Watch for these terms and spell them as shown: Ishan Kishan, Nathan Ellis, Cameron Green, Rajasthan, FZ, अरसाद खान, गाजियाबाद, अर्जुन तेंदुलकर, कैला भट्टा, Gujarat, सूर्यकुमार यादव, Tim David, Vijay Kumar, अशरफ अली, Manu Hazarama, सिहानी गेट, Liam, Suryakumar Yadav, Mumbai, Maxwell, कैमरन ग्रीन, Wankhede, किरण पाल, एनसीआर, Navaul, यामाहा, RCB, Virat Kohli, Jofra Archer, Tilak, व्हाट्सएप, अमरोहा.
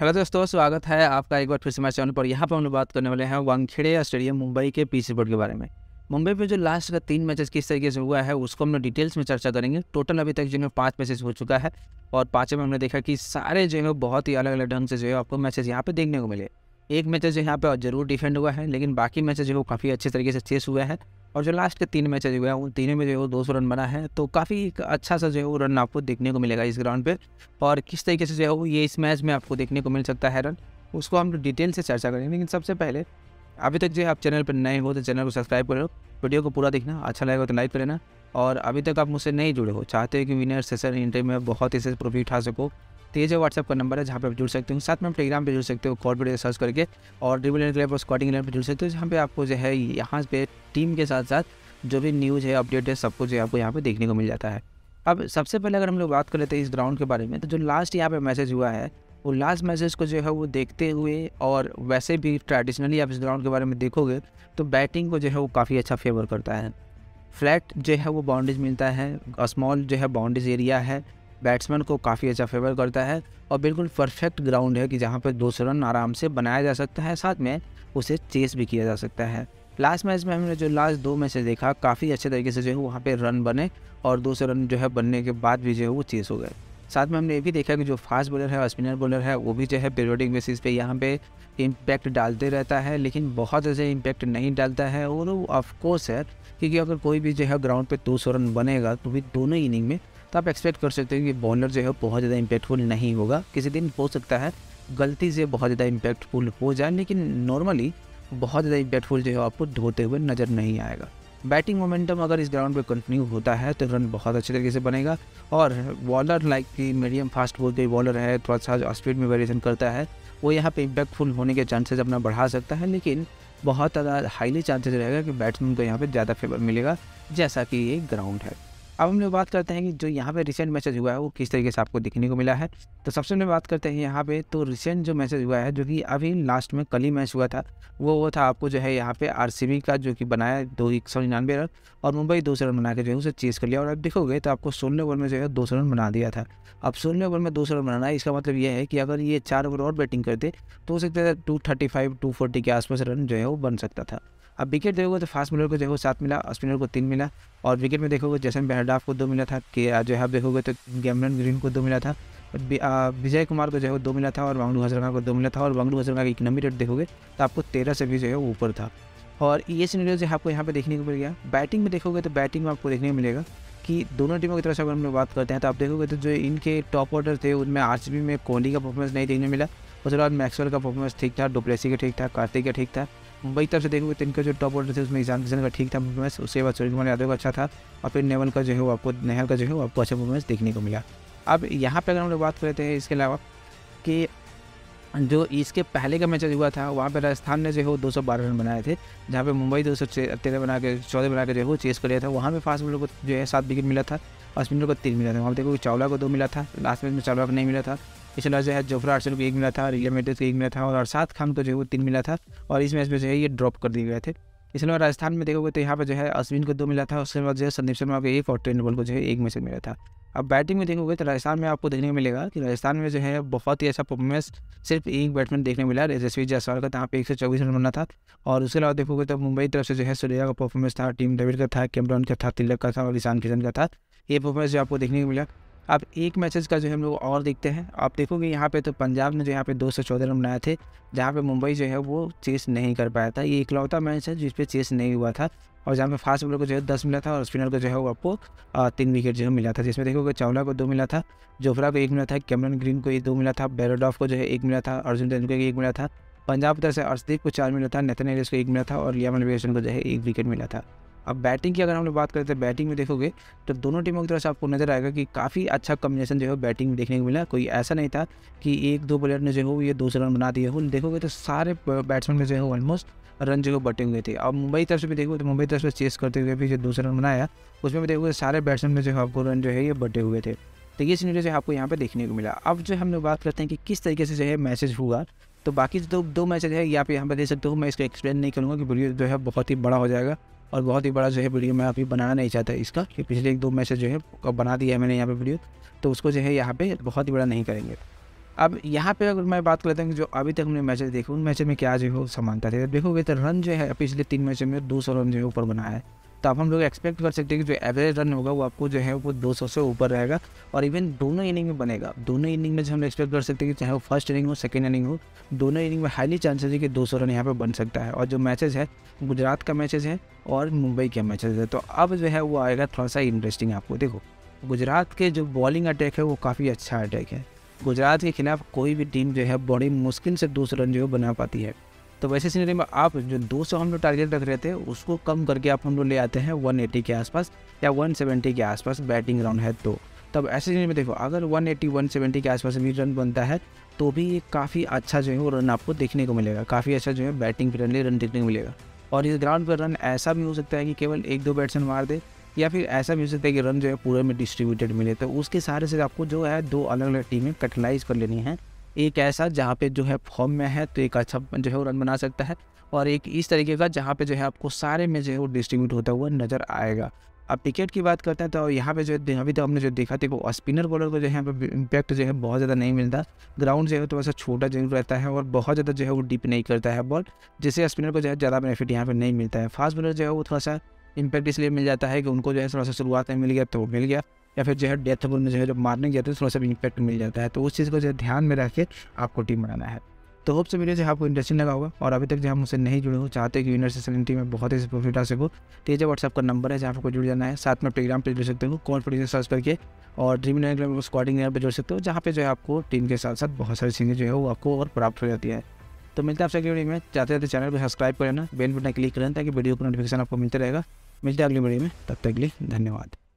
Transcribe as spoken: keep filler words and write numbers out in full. Hello दोस्तों, स्वागत है आपका एक बार फिर से हमारे चैनल पर। यहाँ पर हम लोग बात करने वाले हैं वानखेड़े स्टेडियम मुंबई के पीच रिपोर्ट के बारे में। मुंबई पे जो लास्ट का तीन मैचेस किस तरीके से हुआ है उसको हम लोग डिटेल्स में चर्चा करेंगे। टोटल अभी तक जो है पाँच मैचेस हो चुका है और पाँचों में हमने देखा कि सारे जो है बहुत ही अलग अलग ढंग से जो है आपको मैचेस यहाँ पर देखने को मिले। एक मैचेस जो यहाँ पर जरूर डिफेंड हुआ है, लेकिन बाकी मैचेस जो काफ़ी अच्छे तरीके से चेस हुआ है। और जो लास्ट के तीन मैचेस हुए हैं उन तीनों में जो है दो सौ रन बना है, तो काफ़ी अच्छा सा जो है वो रन आपको देखने को मिलेगा इस ग्राउंड पे। और किस तरीके से जो है वो ये इस मैच में आपको देखने को मिल सकता है रन, उसको हम डिटेल से चर्चा करेंगे। लेकिन सबसे पहले अभी तक जो है आप चैनल पर नए हो तो चैनल को सब्सक्राइब कर लो, वीडियो को पूरा देखना, अच्छा लगेगा तो लाइक कर लेना। और अभी तक आप मुझसे नहीं जुड़े हो, चाहते हो कि विनर सेशन इंटरव्यू में बहुत ही से प्रॉफिट उठा सको, तो ये जो व्हाट्सएप का नंबर है जहाँ पे आप जुड़ सकते हो। साथ में आप टेलीग्राम पे जुड़ सकते हो कॉर्पोरेट सर्च करके, और ड्रीम इलेवन के लिए स्क्वाडिंग इलेवन पे जुड़ सकते हो, जहाँ पे आपको जो है यहाँ पे टीम के साथ साथ जो भी न्यूज़ है, अपडेट है, सब कुछ जो है आपको यहाँ पे देखने को मिल जाता है। अब सबसे पहले अगर हम लोग बात कर लेते हैं इस ग्राउंड के बारे में, तो जो लास्ट यहाँ पर मैसेज हुआ है वो लास्ट मैसेज को जो है वो देखते हुए, और वैसे भी ट्रेडिशनली आप इस ग्राउंड के बारे में देखोगे तो बैटिंग को जो है वो काफ़ी अच्छा फेवर करता है। फ्लैट जो है वो बाउंड्रीज मिलता है, स्मॉल जो है बाउंड्रीज एरिया है, बैट्समैन को काफ़ी अच्छा फेवर करता है, और बिल्कुल परफेक्ट ग्राउंड है कि जहाँ पर दो सौ रन आराम से बनाया जा सकता है, साथ में उसे चेस भी किया जा सकता है। लास्ट मैच में हमने जो लास्ट दो मैच देखा काफ़ी अच्छे तरीके से जो है वहाँ पे रन बने, और दो सौ रन जो है बनने के बाद भी जो है वो चेस हो गए। साथ में हमने ये भी देखा कि जो फास्ट बॉलर है और स्पिनर बॉलर है वो भी जो है पीरियोडिक बेसिस पे यहाँ पे इम्पैक्ट डालते रहता है, लेकिन बहुत ऐसे इम्पैक्ट नहीं डालता है। और वो ऑफकोर्स है क्योंकि अगर कोई भी जो है ग्राउंड पर दो सौ रन बनेगा तो भी दोनों इनिंग में, तो आप एक्सपेक्ट कर सकते हो कि बॉलर जो है बहुत ज़्यादा इम्पैक्टफुल नहीं होगा। किसी दिन हो सकता है गलती से बहुत ज़्यादा इम्पैक्टफुल हो जाए, लेकिन नॉर्मली बहुत ज़्यादा इम्पैक्टफुल जो है आपको धोते हुए नज़र नहीं आएगा। बैटिंग मोमेंटम अगर इस ग्राउंड पे कंटिन्यू होता है तो रन बहुत अच्छे तरीके से बनेगा। और बॉलर लाइक कि मीडियम फास्ट बॉल के बॉलर है, थोड़ा सा स्पीड में वेरिएशन करता है, वो यहाँ पर इम्पैक्टफुल होने के चांसेज अपना बढ़ा सकता है, लेकिन बहुत ज़्यादा हाईली चांसेज रहेगा कि बैट्समैन को यहाँ पर ज़्यादा फेवर मिलेगा, जैसा कि ये ग्राउंड है। अब हम लोग बात करते हैं कि जो यहाँ पे रिसेंट मैसेज हुआ है वो किस तरीके से आपको देखने को मिला है। तो सबसे पहले बात करते हैं यहाँ पे, तो रिसेंट जो मैसेज हुआ है जो कि अभी लास्ट में कल ही मैच हुआ था, वो वो था आपको जो है यहाँ पे आरसीबी का जो कि बनाया दो एक सौ निन्यानवे रन, और मुंबई दो सौ रन बना के जो है उसे चेस कर लिया। और अब देखोगे तो आपको सोलह ओवर में जो है दो सौ रन बना दिया था। अब सोलह ओवर में दो सौ रन बनाना है, इसका मतलब यह है कि अगर ये चार ओवर और बैटिंग करते तो हो सकता है two thirty five to forty के आसपास रन जो है वो बन सकता था। अब विकेट देखोगे तो फास्ट बॉलर को जो है सात मिला, स्पिनर को तीन मिला, और विकेट में देखोगे जैसन बेहरडाफ को दो मिला था, कि जो है आप देखोगे तो कैमरन ग्रीन को दो मिला था, विजय कुमार को जो है दो मिला था, और मानू हजरमा को दो मिला था। और मानू हजरमा की इकोनॉमी रेट देखोगे तो आपको तेरह से भी जो है ऊपर था, और ये सीनरियो जो है आपको यहाँ पर देखने को मिल गया। बैटिंग में देखोगे तो बैटिंग में आपको देखने को मिलेगा कि दोनों टीमों की तरफ से अगर हम लोग बात करते हैं तो आप देखोगे तो जो इनके टॉप ऑर्डर थे उनमें आरसीबी में कोहली का परफॉर्मेंस नहीं देखने मिला, उसके बाद मैक्सवेल का परफॉर्मेंस ठीक था, डोप्रेसी का ठीक था, कार्तिक का ठीक था। मुंबई तरफ से देखोगे तो इनका जो टॉप ऑर्डर थे उसमें ईशान किशन का ठीक था परफॉर्मेंस, उसके बाद सूर्यकुमार यादव का अच्छा था, और फिर नेवल का जो है वो आपको नेहल का जो है वो आपको अच्छा परफॉर्मेंस देखने को मिला। अब यहाँ पर अगर हम लोग बात करते हैं इसके अलावा कि जो इसके पहले का मैच हुआ था वहाँ पे राजस्थान ने जो है वो दो सौ बारह रन बनाए थे, जहाँ पे मुंबई दो सौ तेरह बना के चौदह बना के जो है वो चेस कर लिया था। वहाँ पे फास्ट बॉलर को जो है सात विकेट मिला था और स्पिनर को तीन मिला था। वहाँ देखो चावला को दो मिला था, लास्ट मैच में चावला को नहीं मिला था, इसलिए जो है जोफ्रा आर्चर को एक मिला था, लियम को एक मिला था, और अरसाद खान को जो है वो तीन मिला था, और इस मैच में जो है ये ड्रॉप कर दिए गए थे। इसलिए राजस्थान में देखोगे तो यहाँ पर जो है अश्विन को दो मिला था, उसके बाद जो है संदीप शर्मा को एक और टेंडुलकर को जो है एक मैच मिला था। अब बैटिंग में देखोगे तो राजस्थान में आपको देखने को मिलेगा कि राजस्थान में जो है बहुत ही अच्छा परफॉर्मेंस सिर्फ एक बैट्समैन देखने को मिला, यशस्वी जायसवाल का, जहाँ पे एक सौ चौबीस रन बनना था। और उसके अलावा देखोगे तो मुंबई तरफ से जो है सूर्या का परफॉर्मेंस था, टीम डेविड का था, कैमरन का था, तिलक का था, और ईशान किशन का था। ये परफॉर्मेंस जो आपको देखने को मिला। अब एक मैचेस का जो है हम लोग और देखते हैं, आप देखोगे यहाँ पे तो पंजाब ने जो यहाँ पे दो सौ चौदह रन बनाए थे, जहाँ पे मुंबई जो है वो चेस नहीं कर पाया था। ये इकलौता मैच है जिस पे चेस नहीं हुआ था, और जहाँ पे फास्ट बॉलर को जो है दस मिला था, और स्पिनर को जो है वो आपको तीन विकेट जो है मिला था, जिसमें देखोगे चावला को दो मिला था, जोफ्रा को एक मिला था, कैमरन ग्रीन को ये दो मिला था, बेरोडॉफ को जो है एक मिला था, अर्जुन तेंदुलकर को एक मिला था। पंजाब की तरफ से अर्शदीप को चार मिला था, नेथन एलिस को एक मिला था, और लियाम को जो है एक विकेट मिला था। अब बैटिंग की अगर हम लोग बात करते हैं, बैटिंग में देखोगे तो दोनों टीमों की तरफ से आपको नजर आएगा कि काफ़ी अच्छा कम्बिनेशन जो है बैटिंग में देखने को मिला। कोई ऐसा नहीं था कि एक दो प्लेयर ने जो हो ये दो सौ रन बना दिए हो, देखोगे तो सारे बैट्समैन में जो है ऑलमोस्ट रन जो है बटे हुए थे। अब मुंबई तरफ से भी देखोगे तो मुंबई तरफ से चेस करते हुए भी जो दो सौ रन बनाया उसमें भी देखोगे सारे बैट्समैन में जो है आपको रन जो है ये बटे हुए थे। तो ये सीनरी जो है आपको यहाँ पर देखने को मिला। अब जो हम लोग बात करते हैं कि किस तरीके से जो है मैसेज हुआ, तो बाकी दो दो मैसेज है यहाँ पे यहाँ पर दे सकते हो, मैं इसको एक्सप्लेन नहीं करूँगा कि वीडियो जो है बहुत ही बड़ा हो जाएगा, और बहुत ही बड़ा जो है वीडियो मैं अभी बनाना नहीं चाहता इसका, कि पिछले एक दो मैसेज जो है बना दिया है मैंने यहाँ पे वीडियो, तो उसको जो है यहाँ पे बहुत ही बड़ा नहीं करेंगे। अब यहाँ पे अगर मैं बात कर लेता हूँ कि जो अभी तक हमने मैचेस देखे, उन मैचेस में क्या जो हो समानता थी, देखोगे तो रन जो है पिछले तीन मैचों में दो सौ रन जो है ऊपर बनाया है। तो आप हम लोग एक्सपेक्ट कर सकते हैं कि जो एवरेज रन होगा वो आपको जो है वो दो सौ से ऊपर रहेगा और इवन दोनों इनिंग में बनेगा। दोनों इनिंग में जो हम एक्सपेक्ट कर सकते हैं कि चाहे वो फर्स्ट इनिंग हो सेकेंड इनिंग हो, दोनों इनिंग में हाईली चांसेस है कि दो सौ रन यहाँ पर बन सकता है। और जो मैचेस है गुजरात का मैचेस है और मुंबई के मैचेस है, तो अब जो है वो आएगा थोड़ा सा इंटरेस्टिंग। आपको देखो गुजरात के जो बॉलिंग अटैक है वो काफ़ी अच्छा अटैक है। गुजरात के खिलाफ कोई भी टीम जो है बड़ी मुश्किल से दो सौ रन जो है बना पाती है। तो वैसे सीनरी में आप जो दो सौ हम लोग टारगेट रख रहे थे उसको कम करके आप हम लोग ले आते हैं एक सौ अस्सी के आसपास या एक सौ सत्तर के आसपास बैटिंग राउंड है। तो तब ऐसे सीनरी में देखो अगर एक सौ अस्सी एक सौ सत्तर के आसपास भी रन बनता है तो भी ये काफ़ी अच्छा जो है वो रन आपको देखने को मिलेगा, काफ़ी अच्छा जो है बैटिंग फ्रेंडली रन देखने को मिलेगा। और इस ग्राउंड पर रन ऐसा भी हो सकता है कि केवल एक दो बैट्समैन मार दे या फिर ऐसा भी हो सकता है कि रन जो है पूरे में डिस्ट्रीब्यूटेड मिले। तो उसके सहारे से आपको जो है दो अलग अलग टीमें कैटलाइज कर लेनी है, एक ऐसा जहाँ पे जो है फॉर्म में है तो एक अच्छा जो है वो रन बना सकता है और एक इस तरीके का जहाँ पे जो है आपको सारे में जो है वो डिस्ट्रीब्यूट होता हुआ नज़र आएगा। अब विकेट की बात करते हैं तो यहाँ पे जो है अभी तक हमने जो देखा था वो स्पिनर बॉलर को जो है यहाँ पे इम्पैक्ट जो है बहुत ज़्यादा नहीं मिलता। ग्राउंड जो है थोड़ा सा छोटा जरूर रहता है और बहुत ज़्यादा जो है वो डीप नहीं करता है बॉल, जिससे स्पिनर को जो है ज़्यादा बेनिफिट यहाँ पर नहीं मिलता है। फास्ट बॉलर जो है वो थोड़ा सा इम्पैक्ट इसलिए मिल जाता है कि उनको जो है थोड़ा सा शुरुआत में मिल गया तो मिल गया, या फिर जो है डेथ बॉल में जो है जब मारने जाते हैं थोड़ा सा इम्पैक्ट मिल जाता है। तो उस चीज़ को जो है ध्यान में रख के आपको टीम बनाना है। तो होप से वीडियो जो है आपको इंटरेस्टिंग लगा होगा और अभी तक जो हम उससे नहीं जुड़े हो चाहते हैं कि यूनिवर्सिटी टीम में बहुत ही प्रॉफिट आ सको, तो ये व्हाट्सएप का नंबर है जहाँ आपको जुड़ जाना है। साथ में टेलीग्राम पर जुड़ सकते हो कॉल पर सर्च करके और ड्रीम इलेवन स्क्वाडिंग पर जुड़ सकते हो, जहाँ पे जो है आपको टीम के साथ साथ बहुत सारी चीज़ें जो है वो आपको और प्राप्त हो जाती है। तो मिलते हैं आपसे अगली वीडियो में। जाते जाते चैनल पर सब्सक्राइब कर लेना, बेल बटन क्लिक करना ताकि वीडियो का नोटिफिकेशन आपको मिलता रहेगा। मिलते हैं अगली वीडियो में, तब तक के लिए धन्यवाद।